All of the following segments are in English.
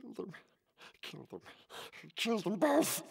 Kill them. Kill them both.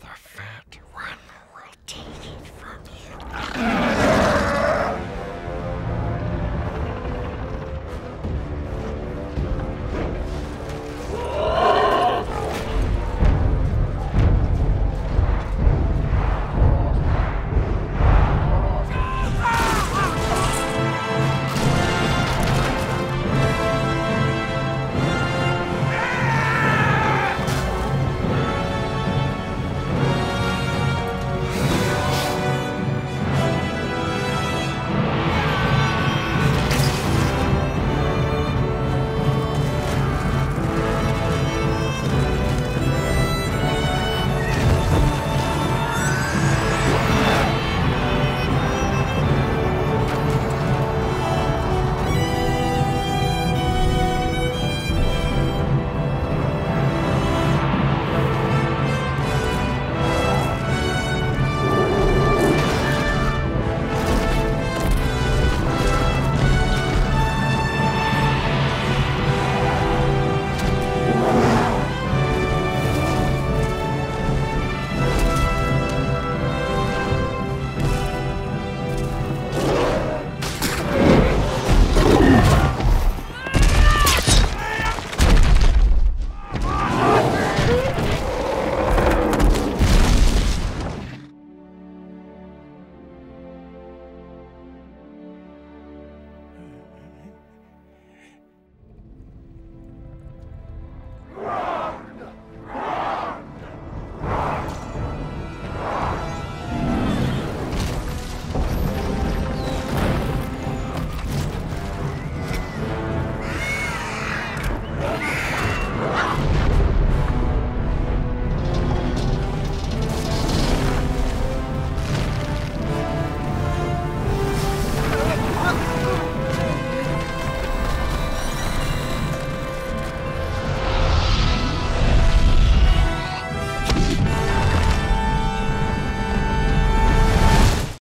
The fat one will take it from you.